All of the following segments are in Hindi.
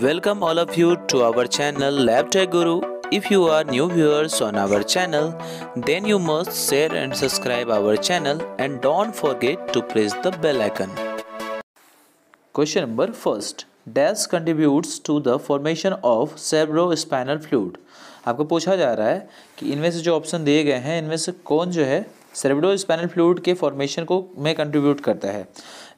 Welcome all of you to our channel Laptop Guru. If you are new viewers on our channel, then you must share and subscribe our channel and don't forget to press the bell icon. Question number first, dash contributes to the formation of cerebrospinal fluid. आपको पूछा जा रहा है कि इनमें से जो ऑप्शन दिए गए हैं इनमें से कौन जो है सेरेब्रोस्पाइनल फ्लूइड के फॉर्मेशन को में कंट्रीब्यूट करता है.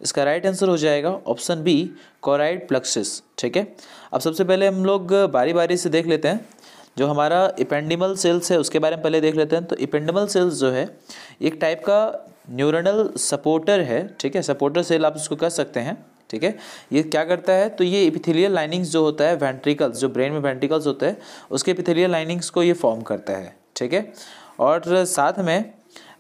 इसका राइट आंसर हो जाएगा ऑप्शन बी कोराइड प्लेक्सस. ठीक है, अब सबसे पहले हम लोग बारी बारी से देख लेते हैं. जो हमारा एपेंडिमल सेल्स है उसके बारे में पहले देख लेते हैं. तो एपेंडिमल सेल्स जो है एक टाइप का न्यूरनल सपोर्टर है. ठीक है, सपोर्टर सेल आप उसको कह सकते हैं. ठीक है, ये क्या करता है तो ये एपिथेलियल लाइनिंग्स जो होता है वेंट्रिकल्स, जो ब्रेन में वेंट्रिकल्स होते हैं उसके एपिथेलियल लाइनिंग्स को ये फॉर्म करता है. ठीक है, और साथ में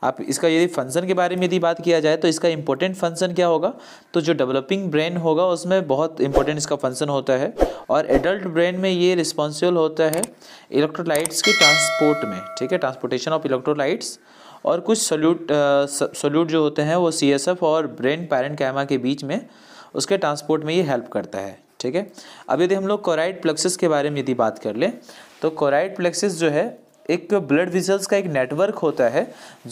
आप इसका यदि फंक्शन के बारे में यदि बात किया जाए तो इसका इंपॉर्टेंट फंक्शन क्या होगा तो जो डेवलपिंग ब्रेन होगा उसमें बहुत इंपॉर्टेंट इसका फंक्शन होता है. और एडल्ट ब्रेन में ये रिस्पॉन्सिबल होता है इलेक्ट्रोलाइट्स के ट्रांसपोर्ट में. ठीक है, ट्रांसपोर्टेशन ऑफ इलेक्ट्रोलाइट्स. और कुछ सोल्यूट जो होते हैं वो CSF और ब्रेन पैरेन्काइमा के बीच में उसके ट्रांसपोर्ट में ये हेल्प करता है. ठीक है, अब यदि हम लोग कोराइड प्लेक्सस के बारे में यदि बात कर लें तो कोराइड प्लेक्सस जो है एक ब्लड वेसल्स का एक नेटवर्क होता है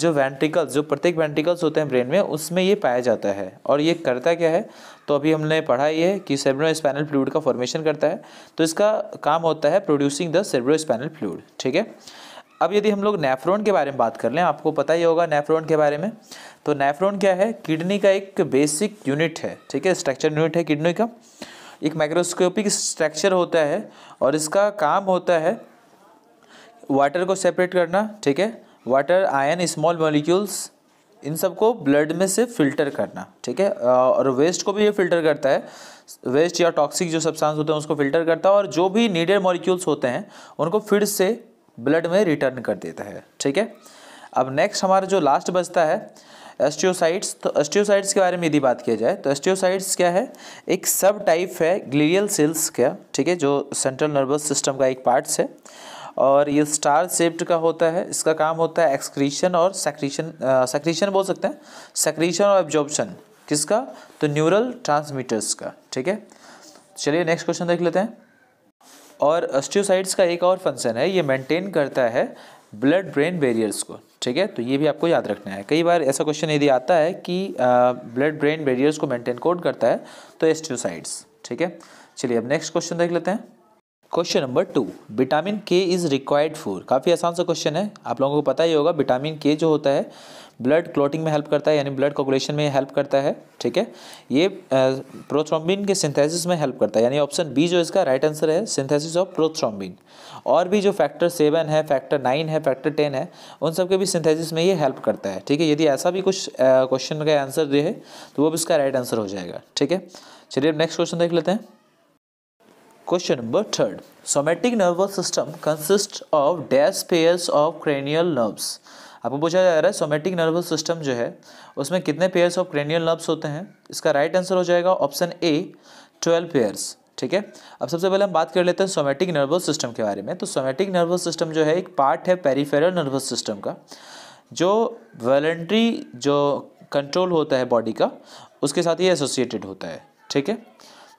जो वेंट्रिकल्स, जो प्रत्येक वेंट्रिकल्स होते हैं ब्रेन में उसमें ये पाया जाता है. और ये करता क्या है तो अभी हमने पढ़ा ये है कि सेरेब्रोस्पाइनल फ्लूइड का फॉर्मेशन करता है. तो इसका काम होता है प्रोड्यूसिंग द सेरेब्रोस्पाइनल फ्लूइड. ठीक है, अब यदि हम लोग नेफ्रॉन के बारे में बात कर लें, आपको पता ही होगा नेफ्रॉन के बारे में. तो नेफ्रॉन क्या है, किडनी का एक बेसिक यूनिट है. ठीक है, स्ट्रक्चर यूनिट है किडनी का, एक माइक्रोस्कोपिक स्ट्रक्चर होता है. और इसका काम होता है वाटर को सेपरेट करना. ठीक है, वाटर, आयन, स्मॉल मॉलिक्यूल्स, इन सबको ब्लड में से फिल्टर करना. ठीक है, और वेस्ट को भी ये फिल्टर करता है, वेस्ट या टॉक्सिक जो सब्सटेंस होते हैं उसको फिल्टर करता है. और जो भी नीडेड मॉलिक्यूल्स होते हैं उनको फिर से ब्लड में रिटर्न कर देता है. ठीक है, अब नेक्स्ट हमारा जो लास्ट बचता है एस्ट्रोसाइट्स. तो एस्ट्रोसाइट्स के बारे में यदि बात किया जाए तो एस्ट्रोसाइट्स क्या है, एक सब टाइप है ग्लियल सेल्स का. ठीक है, जो सेंट्रल नर्वस सिस्टम का एक पार्ट्स है. और ये स्टार शेप्ड का होता है. इसका काम होता है एक्सक्रीशन और सेक्रीशन बोल सकते हैं, सेक्रीशन और एब्जॉर्प्शन किसका तो न्यूरल ट्रांसमीटर्स का. ठीक है, चलिए नेक्स्ट क्वेश्चन देख लेते हैं. और ऑस्टियोसाइट्स का एक और फंक्शन है, ये मेंटेन करता है ब्लड ब्रेन बैरियर्स को. ठीक है, तो ये भी आपको याद रखना है. कई बार ऐसा क्वेश्चन यदि आता है कि ब्लड ब्रेन बैरियर्स को मेंटेन कौन करता है तो ऑस्टियोसाइट्स. ठीक है, चलिए अब नेक्स्ट क्वेश्चन देख लेते हैं. Question number 2, vitamin K is required for. काफ़ी आसान सा क्वेश्चन है, आप लोगों को पता ही होगा विटामिन के जो होता है ब्लड क्लॉटिंग में हेल्प करता है, यानी ब्लड कोगुलेशन में हेल्प करता है. ठीक है, ये प्रोथ्रोम्बिन के सिंथेसिस में हेल्प करता है, यानी ऑप्शन बी जो इसका राइट आंसर है सिंथेसिस ऑफ प्रोथ्रोम्बिन. और भी जो फैक्टर 7 है, फैक्टर 9 है, फैक्टर 10 है, उन सब के भी सिंथेसिस में ये हेल्प करता है. ठीक है, यदि ऐसा भी कुछ क्वेश्चन का आंसर दे तो वो भी इसका राइट आंसर हो जाएगा. ठीक है, चलिए अब नेक्स्ट क्वेश्चन देख लेते हैं. Question number 3, somatic nervous system consists of dash pairs of cranial nerves. आपको पूछा जा रहा है somatic nervous system जो है उसमें कितने pairs of cranial nerves होते हैं. इसका right answer हो जाएगा ऑप्शन A 12 pairs. ठीक है, अब सबसे पहले हम बात कर लेते हैं सोमेटिक नर्वस सिस्टम के बारे में. तो सोमेटिक नर्वस सिस्टम जो है एक पार्ट है पेरीफेरल नर्वस सिस्टम का, जो वॉलंटरी जो कंट्रोल होता है बॉडी का उसके साथ ही एसोसिएटेड होता है. ठीक है,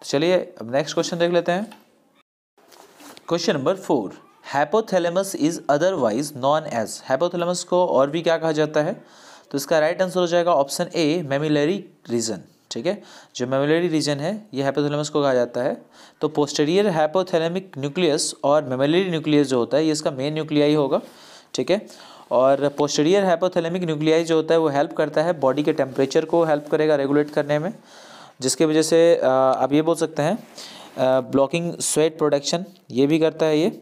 चलिए अब नेक्स्ट क्वेश्चन देख लेते हैं. Question number 4, hypothalamus is otherwise known as. Hypothalamus को और भी क्या कहा जाता है तो इसका राइट आंसर हो जाएगा ऑप्शन ए मैमिलरी रीजन. ठीक है, जो मैमिलरी रीजन है ये हाइपोथैलेमस को कहा जाता है. तो पोस्टीरियर हाइपोथैलेमिक न्यूक्लियस और मैमिलरी न्यूक्लियस जो होता है ये इसका मेन न्यूक्लियाई होगा. ठीक है, और पोस्टीरियर हाइपोथैलेमिक न्यूक्लियाई जो होता है वो हेल्प करता है बॉडी के टेम्परेचर को हेल्प करेगा रेगुलेट करने में, जिसकी वजह से आप ये बोल सकते हैं ब्लॉकिंग स्वेट प्रोडक्शन ये भी करता है ये.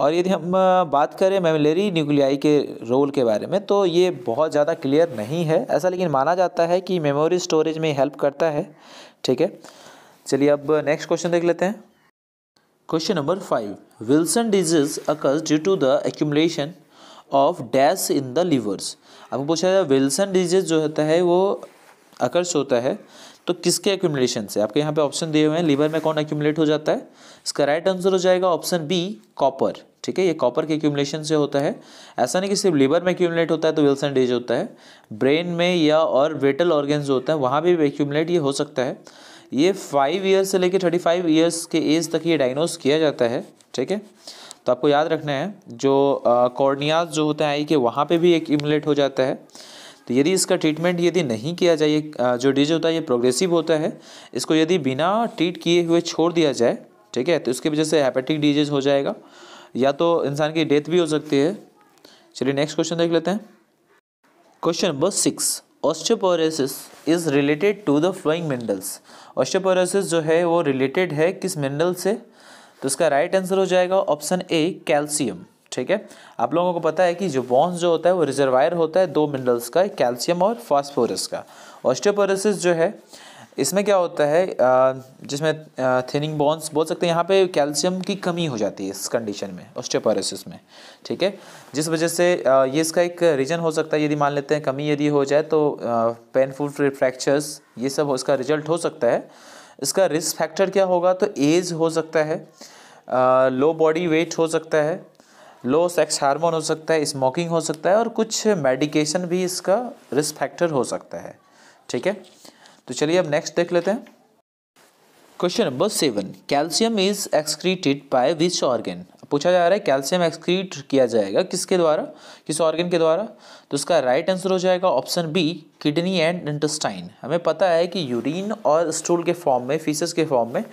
और यदि हम बात करें मैमिलरी न्यूक्लियाई के रोल के बारे में तो ये बहुत ज़्यादा क्लियर नहीं है ऐसा, लेकिन माना जाता है कि मेमोरी स्टोरेज में हेल्प करता है. ठीक है, चलिए अब नेक्स्ट क्वेश्चन देख लेते हैं. Question number 5, Wilson disease occurs due to the accumulation of dash in the livers. आपको पूछा जाए विल्सन डिजीज जो होता है वो अकर्स होता है तो किसके एक्यूमुलेशन से. आपके यहाँ पे ऑप्शन दिए हुए हैं लीवर में कौन एक्यूमुलेट हो जाता है. इसका राइट आंसर हो जाएगा ऑप्शन बी कॉपर. ठीक है, ये कॉपर के एक्यूमुलेशन से होता है. ऐसा नहीं कि सिर्फ लीवर में एक्यूमुलेट होता है तो विल्सन डिजीज होता है, ब्रेन में या और वेटल ऑर्गन्स होता है वहाँ भी एक्यूमुलेट ये हो सकता है. ये 5 ईयर्स से लेकर 35 ईयर्स के एज तक ये डायग्नोस किया जाता है, ठीक है। तो आपको याद रखना है जो कॉर्नियाज जो होते हैं आई के वहाँ पे भी एक इम्युलेट हो जाता है। तो यदि इसका ट्रीटमेंट यदि नहीं किया जाए, जो डिजीज होता है ये प्रोग्रेसिव होता है, इसको यदि बिना ट्रीट किए हुए छोड़ दिया जाए, ठीक है, तो इसकी वजह से हेपेटिक डिजीज हो जाएगा या तो इंसान की डेथ भी हो सकती है। चलिए नेक्स्ट क्वेश्चन देख लेते हैं। Question number 6, osteoporosis is related to the following Mendel's. Osteoporosis जो है वो रिलेटेड है किस मेंडल से? तो इसका राइट आंसर हो जाएगा ऑप्शन ए, कैल्शियम, ठीक है। आप लोगों को पता है कि जो बोन्स जो होता है वो रिजर्वायर होता है दो मिनरल्स का, कैल्शियम और फास्फोरस का। ऑस्टियोपोरोसिस जो है इसमें क्या होता है, जिसमें थिनिंग बोन्स बोल सकते हैं, यहाँ पे कैल्शियम की कमी हो जाती है इस कंडीशन में, ऑस्टियोपोरोसिस में, ठीक है। जिस वजह से ये इसका एक रीज़न हो सकता है, यदि मान लेते हैं कमी यदि हो जाए तो पेनफुल फ्रैक्चर्स ये सब इसका रिजल्ट हो सकता है। इसका रिस्क फैक्टर क्या होगा? तो एज हो सकता है, लो बॉडी वेट हो सकता है, लो सेक्स हार्मोन हो सकता है, स्मोकिंग हो सकता है और कुछ मेडिकेशन भी इसका रिस्क फैक्टर हो सकता है, ठीक है। तो चलिए अब नेक्स्ट देख लेते हैं। Question number 7, calcium is excreted by which organ? पूछा जा रहा है कैल्शियम एक्सक्रीट किया जाएगा किसके द्वारा, किस ऑर्गन के द्वारा? तो उसका राइट आंसर हो जाएगा option B, kidney and intestine. हमें पता है कि यूरिन और स्टूल के फॉर्म में, फीसेस के फॉर्म में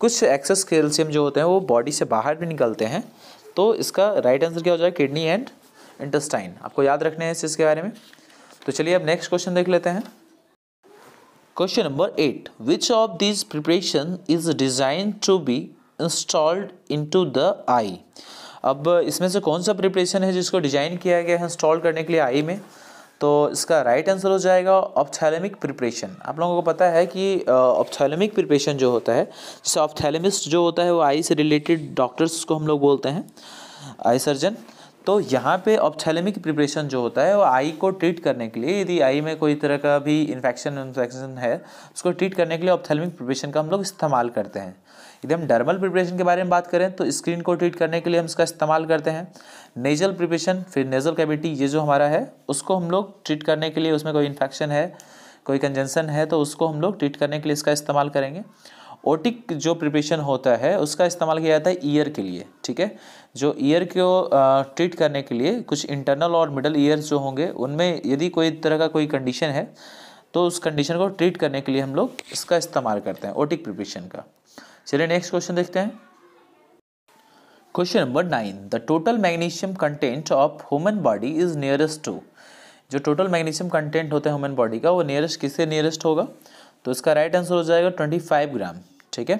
कुछ एक्सेस कैल्शियम जो होते हैं वो बॉडी से बाहर भी निकलते हैं। तो इसका राइट आंसर क्या हो जाएगा? Kidney and intestine. आपको याद रखना है इस चीज़ के बारे में। तो चलिए अब नेक्स्ट क्वेश्चन देख लेते हैं। Question number 8, which of this preparation is design to be installed into the eye? अब इसमें से कौन सा प्रिपरेशन है जिसको डिजाइन किया गया है इंस्टॉल करने के लिए आई में? तो इसका राइट आंसर हो जाएगा ऑप्थैलमिक प्रिपरेशन। आप लोगों को पता है कि ऑप्थैलमिक प्रिपरेशन जो होता है, जैसे ऑप्थैलमिस्ट जो होता है वो आई से रिलेटेड डॉक्टर्स को हम लोग बोलते हैं, आई सर्जन। तो यहाँ पे ऑप्थैलमिक प्रिपरेशन जो होता है वो आई को ट्रीट करने के लिए, यदि आई में कोई तरह का भी इन्फेक्शन है उसको ट्रीट करने के लिए ऑप्थैलमिक प्रिपरेशन का हम लोग इस्तेमाल करते हैं। यदि हम डर्मल प्रिपरेशन के बारे में बात करें तो स्क्रीन को ट्रीट करने के लिए हम इसका इस्तेमाल करते हैं। नेजल प्रिपरेशन, फिर नेजल कैविटी, ये जो हमारा है उसको हम लोग ट्रीट करने के लिए, उसमें कोई इन्फेक्शन है, कोई कंजेंशन है तो उसको हम लोग ट्रीट करने के लिए इसका इस्तेमाल करेंगे। ओटिक जो प्रिपरेशन होता है उसका इस्तेमाल किया जाता है ईयर के लिए, ठीक है, जो ईयर को ट्रीट करने के लिए कुछ इंटरनल और मिडल ईयर्स जो होंगे उनमें यदि कोई तरह का कोई कंडीशन है तो उस कंडीशन को ट्रीट करने के लिए हम लोग इसका इस्तेमाल करते हैं, ओटिक प्रिपरेशन का। चलिए नेक्स्ट क्वेश्चन देखते हैं। Question number 9, the total magnesium content of human body is nearest to. जो टोटल मैग्नीशियम कंटेंट होता है ह्यूमन बॉडी का वो नियरेस्ट, किससे नियरेस्ट होगा? तो इसका राइट आंसर हो जाएगा 25 ग्राम, ठीक है।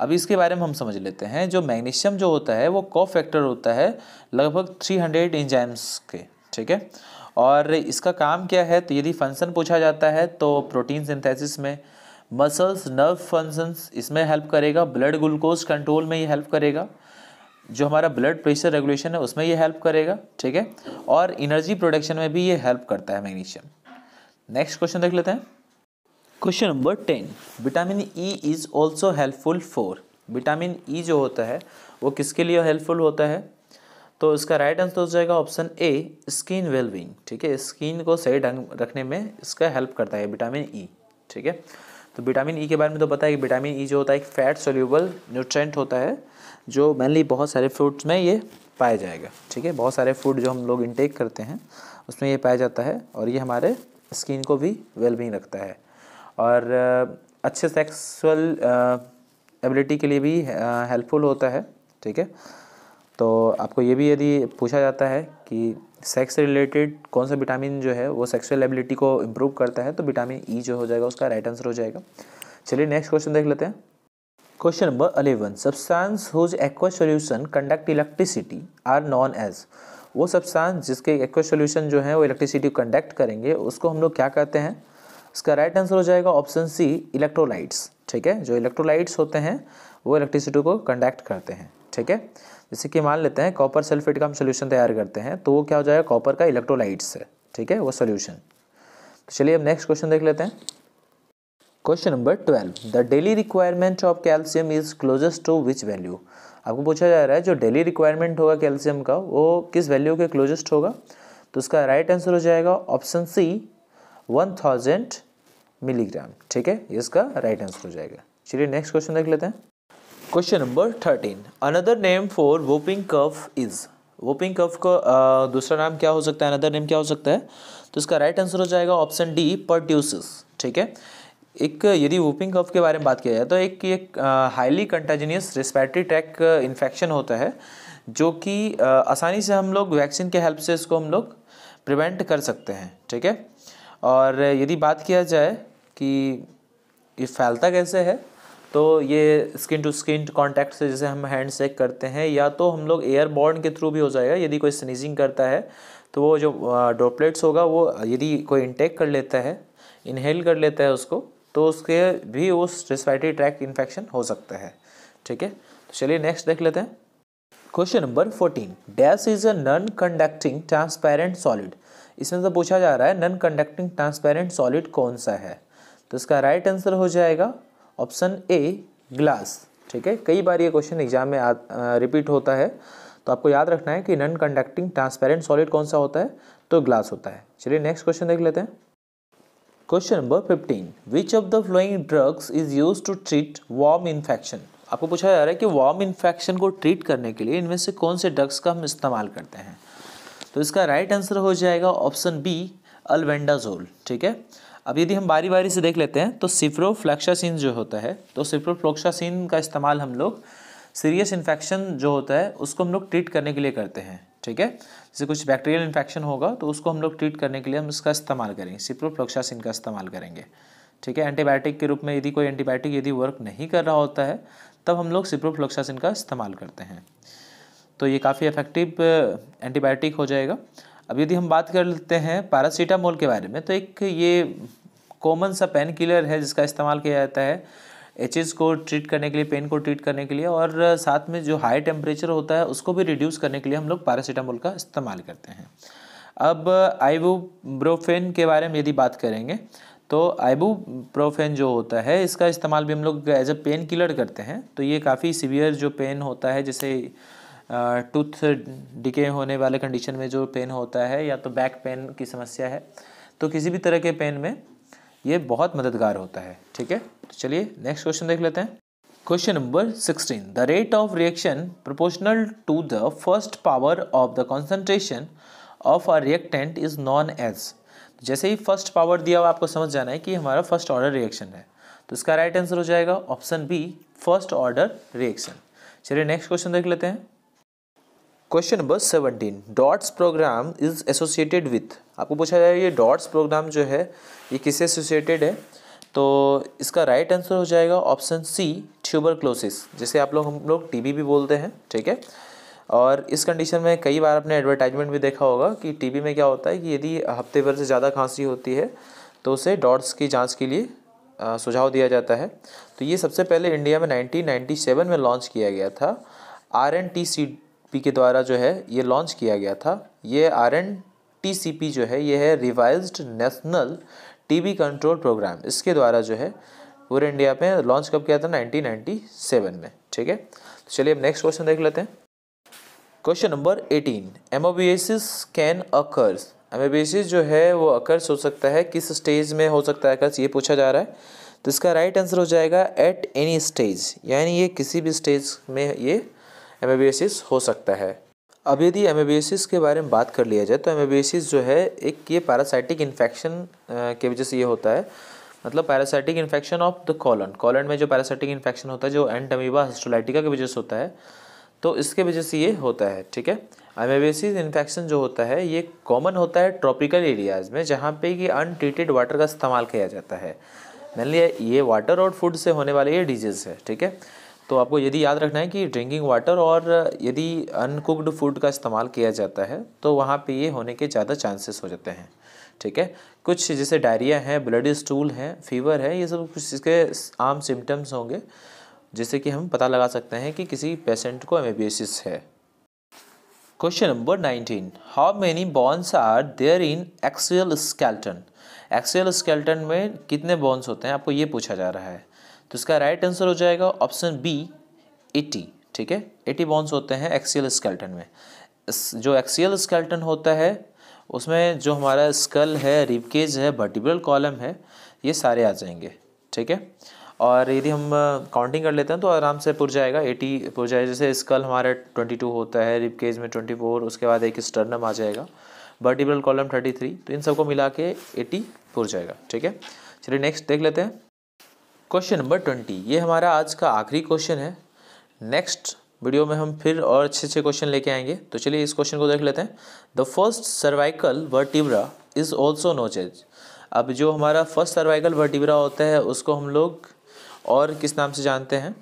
अभी इसके बारे में हम समझ लेते हैं। जो मैग्नीशियम जो होता है वो कोफैक्टर होता है लगभग 300 एंजाइम्स के, ठीक है। और इसका काम क्या है? तो यदि फंक्शन पूछा जाता है तो प्रोटीन सिंथेसिस में, मसल्स नर्व फंक्शंस इसमें हेल्प करेगा, ब्लड ग्लूकोज कंट्रोल में ये हेल्प करेगा, जो हमारा ब्लड प्रेशर रेगुलेशन है उसमें ये हेल्प करेगा, ठीक है, और एनर्जी प्रोडक्शन में भी ये हेल्प करता है मैग्नीशियम। नेक्स्ट क्वेश्चन देख लेते हैं। Question number 10, vitamin E is also helpful for. Vitamin E जो होता है वो किसके लिए हेल्पफुल होता है? तो इसका राइट आंसर हो जाएगा ऑप्शन ए, स्किन वेलबींग, ठीक है। स्किन को सही ढंग रखने में इसका हेल्प करता है विटामिन ई, ठीक है। तो विटामिन ई के बारे में तो पता है कि विटामिन ई जो होता है एक फैट सोल्यूबल न्यूट्रेंट होता है, जो मेनली बहुत सारे फ्रूट्स में ये पाया जाएगा, ठीक है। बहुत सारे फूड जो हम लोग इनटेक करते हैं उसमें ये पाया जाता है और ये हमारे स्किन को भी वेलबींग रखता है और अच्छे सेक्सुअल एबिलिटी के लिए भी हेल्पफुल होता है, ठीक है। तो आपको ये भी यदि पूछा जाता है कि सेक्स रिलेटेड कौन सा विटामिन जो है वो सेक्सुअल एबिलिटी को इम्प्रूव करता है, तो विटामिन ई जो हो जाएगा उसका राइट आंसर हो जाएगा। चलिए नेक्स्ट क्वेश्चन देख लेते हैं। Question number 11, substance whose aqua solution conduct electricity are known as. वो सब्सटेंस जिसके एक्वा सॉल्यूशन जो है वो इलेक्ट्रिसिटी कंडक्ट करेंगे उसको हम लोग क्या कहते हैं? इसका राइट आंसर हो जाएगा ऑप्शन सी, इलेक्ट्रोलाइट्स, ठीक है। जो इलेक्ट्रोलाइट्स होते हैं वो इलेक्ट्रिसिटी को कंडक्ट करते हैं, ठीक है। जैसे कि मान लेते हैं कॉपर सल्फेट का हम सोल्यूशन तैयार करते हैं तो वो क्या हो जाएगा? कॉपर का इलेक्ट्रोलाइट्स है, ठीक है, वो सोल्यूशन। तो चलिए अब नेक्स्ट क्वेश्चन देख लेते हैं। Question number 12, the daily requirement of calcium is closest to which value. आपको पूछा जा रहा है जो डेली रिक्वायरमेंट होगा कैल्शियम का वो किस वैल्यू के क्लोजेस्ट होगा? तो उसका राइट आंसर हो जाएगा ऑप्शन सी, 1000 मिलीग्राम। ठीक है, ये इसका राइट आंसर हो जाएगा। चलिए नेक्स्ट क्वेश्चन देख लेते हैं। Question number 13, another name for whooping cough is. Whooping cough को दूसरा नाम क्या हो सकता है, अनदर नेम क्या हो सकता है? तो इसका राइट आंसर हो जाएगा ऑप्शन डी, पर्ट्यूसिस। ठीक है, एक यदि वोपिंग कफ के बारे में बात किया जाए तो एक highly contagious respiratory tract infection होता है जो कि आसानी से हम लोग वैक्सीन के हेल्प से इसको हम लोग प्रिवेंट कर सकते हैं। ठीक है, और यदि बात किया जाए कि ये फैलता कैसे है तो ये स्किन टू स्किन कॉन्टैक्ट से, जैसे हम हैंड शेक करते हैं, या तो हम लोग एयर बॉर्न के थ्रू भी हो जाएगा। यदि कोई स्नीजिंग करता है तो वो जो ड्रॉपलेट्स होगा वो यदि कोई इंटेक कर लेता है, इनहेल कर लेता है उसको, तो उसके भी उस रेस्पिरेटरी ट्रैक्ट इन्फेक्शन हो सकता है। ठीक है, तो चलिए नेक्स्ट देख लेते हैं। Question number 14, dash is a non conducting transparent solid. इसमें तो पूछा जा रहा है नॉन कंडक्टिंग ट्रांसपेरेंट सॉलिड कौन सा है, तो इसका राइट आंसर हो जाएगा ऑप्शन ए, ग्लास। ठीक है, कई बार ये क्वेश्चन एग्जाम में रिपीट होता है तो आपको याद रखना है कि नॉन कंडक्टिंग ट्रांसपेरेंट सॉलिड कौन सा होता है, तो ग्लास होता है। चलिए नेक्स्ट क्वेश्चन देख लेते हैं। Question number 15, which of the following drugs is use to treat worm infection. आपको पूछा जा रहा है कि वार्म इन्फेक्शन को ट्रीट करने के लिए इनमें से कौन से ड्रग्स का हम इस्तेमाल करते हैं, तो इसका राइट आंसर हो जाएगा ऑप्शन बी, अल्बेंडाजोल। ठीक है, अब यदि हम बारी बारी से देख लेते हैं तो सिप्रोफ्लॉक्सासिन जो होता है, तो सिप्रोफ्लॉक्सासिन का इस्तेमाल हम लोग सीरियस इन्फेक्शन जो होता है उसको हम लोग ट्रीट करने के लिए करते हैं। ठीक है, जैसे कुछ बैक्टीरियल इन्फेक्शन होगा तो उसको हम लोग ट्रीट करने के लिए हम इसका इस्तेमाल करेंगे, सिप्रोफ्लॉक्सासिन का इस्तेमाल करेंगे। ठीक है, एंटीबायोटिक के रूप में यदि कोई एंटीबायोटिक यदि वर्क नहीं कर रहा होता है तब हम लोग सिप्रोफ्लॉक्सासिन का इस्तेमाल करते हैं, तो ये काफ़ी इफेक्टिव एंटीबायोटिक हो जाएगा। अब यदि हम बात कर लेते हैं पैरासीटामोल के बारे में, तो एक ये कॉमन सा पेन किलर है जिसका इस्तेमाल किया जाता है एचेस को ट्रीट करने के लिए, पेन को ट्रीट करने के लिए, और साथ में जो हाई टेम्परेचर होता है उसको भी रिड्यूस करने के लिए हम लोग पैरासीटामोल का इस्तेमाल करते हैं। अब आइबुप्रोफेन के बारे में यदि बात करेंगे तो आइबुप्रोफेन जो होता है इसका इस्तेमाल भी हम लोग एज अ पेन किलर करते हैं, तो ये काफ़ी सीवियर जो पेन होता है, जैसे टूथ डिके होने वाले कंडीशन में जो पेन होता है, या तो बैक पेन की समस्या है, तो किसी भी तरह के पेन में ये बहुत मददगार होता है। ठीक है, तो चलिए नेक्स्ट क्वेश्चन देख लेते हैं। Question number 16, the rate of reaction proportional to the first power of the concentration of a reactant is known as. जैसे ही फर्स्ट पावर दिया हुआ आपको समझ जाना है कि हमारा फर्स्ट ऑर्डर रिएक्शन है, तो इसका राइट आंसर हो जाएगा option B, first order reaction. चलिए नेक्स्ट क्वेश्चन देख लेते हैं। Question number 17, DOTS programme is associated with. आपको पूछा जाए ये डॉट्स प्रोग्राम जो है ये किससे एसोसिएटेड है, तो इसका राइट आंसर हो जाएगा ऑप्शन सी, ट्यूबरक्लोसिस। जैसे आप लोग, हम लोग टीबी भी बोलते हैं। ठीक है, और इस कंडीशन में कई बार आपने एडवर्टाइजमेंट भी देखा होगा कि टीबी में क्या होता है कि यदि हफ्ते भर से ज़्यादा खांसी होती है तो उसे डॉट्स की जाँच के लिए सुझाव दिया जाता है। तो ये सबसे पहले इंडिया में 1997 में लॉन्च किया गया था, RNTCP के द्वारा जो है ये लॉन्च किया गया था। ये RNTCP जो है ये है revised national TB control programme, इसके द्वारा जो है पूरे इंडिया में लॉन्च कब किया था, 1997 में। ठीक है, तो चलिए अब नेक्स्ट क्वेश्चन देख लेते हैं। Question number 18, amoebiasis can occurs. Amoebiasis जो है वो अकर्स हो सकता है, किस स्टेज में हो सकता है अकर्स ये पूछा जा रहा है, तो इसका राइट आंसर हो जाएगा एट एनी स्टेज, यानी ये किसी भी स्टेज में ये एमोबियासिस हो सकता है। अब यदि एमोबियासिस के बारे में बात कर लिया जाए तो एमोबियासिस जो है एक ये पैरासाइटिक इन्फेक्शन के वजह से ये होता है, मतलब parasitic infection of the colon. Colon में जो पैरासाइटिक इन्फेक्शन होता है जो एंटामीबा हिस्टोलाइटिका की वजह से होता है, तो इसके वजह से ये होता है। ठीक है, एमोबियासिस इन्फेक्शन जो होता है ये कॉमन होता है ट्रॉपिकल एरियाज़ में, जहाँ पर कि अनट्रीटेड वाटर का इस्तेमाल किया जाता है। मैनली ये वाटर और फूड से होने वाले ये डिजीज़ है। ठीक है, तो आपको यदि याद रखना है कि ड्रिंकिंग वाटर और यदि अनकुक्ड फूड का इस्तेमाल किया जाता है तो वहाँ पे ये होने के ज़्यादा चांसेस हो जाते हैं। ठीक है, कुछ जैसे डायरिया है, ब्लडी स्टूल है, फीवर है, ये सब कुछ इसके आम सिम्टम्स होंगे जैसे कि हम पता लगा सकते हैं कि किसी पेशेंट को एमोबियासिस है। Question number 19, how many bones are there in axial skeleton. Axial skeleton में कितने बोन्स होते हैं आपको ये पूछा जा रहा है, तो इसका राइट आंसर हो जाएगा ऑप्शन बी, 80। ठीक है, 80 बोन्स होते हैं एक्सियल स्केलेटन में। जो एक्सियल स्केलेटन होता है उसमें जो हमारा स्कल है, रिबकेज है, वर्टिब्रल कॉलम है, ये सारे आ जाएंगे, ठीक है। और यदि हम काउंटिंग कर लेते हैं तो आराम से पुर जाएगा 80 पुर जाएगा। जैसे स्कल हमारा 22 होता है, रिब केज में 24, उसके बाद एक स्टर्नम आ जाएगा, वर्टिब्रल कॉलम 33, तो इन सबको मिला के 80 पुर जाएगा, ठीक है। चलिए नेक्स्ट देख लेते हैं क्वेश्चन नंबर 20। ये हमारा आज का आखिरी क्वेश्चन है। नेक्स्ट वीडियो में हम फिर और अच्छे अच्छे क्वेश्चन लेके आएंगे, तो चलिए इस क्वेश्चन को देख लेते हैं। The first cervical vertebra is also notches. अब जो हमारा फर्स्ट सर्वाइकल वर्टिब्रा होता है उसको हम लोग और किस नाम से जानते हैं,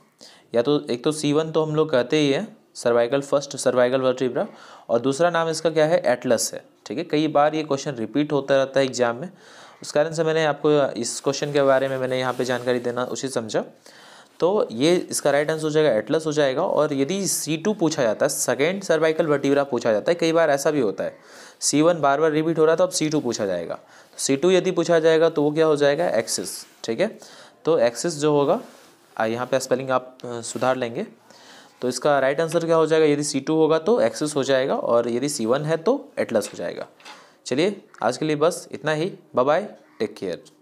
या तो एक तो C1 तो हम लोग कहते ही है सर्वाइकल फर्स्ट सर्वाइकल वर्टिब्रा, और दूसरा नाम इसका क्या है, एटलस है, ठीक है। कई बार ये क्वेश्चन रिपीट होता रहता है एग्जाम में, उस कारण से मैंने आपको इस क्वेश्चन के बारे में मैंने यहाँ पे जानकारी देना उचित समझा। तो ये इसका राइट आंसर हो जाएगा एटलस हो जाएगा। और यदि C2 पूछा जाता है, सेकेंड सर्वाइकल वर्टिब्रा पूछा जाता है, कई बार ऐसा भी होता है C1 बार बार रिपीट हो रहा है तो अब C2 पूछा जाएगा, तो C2 यदि पूछा जाएगा तो वो क्या हो जाएगा, एक्सिस, ठीक है। तो एक्सिस जो होगा, यहाँ पे स्पेलिंग आप सुधार लेंगे, तो इसका राइट आंसर क्या हो जाएगा, यदि C2 होगा तो एक्सिस हो जाएगा, और यदि C1 है तो एटलस हो जाएगा। चलिए आज के लिए बस इतना ही, बाय बाय, टेक केयर।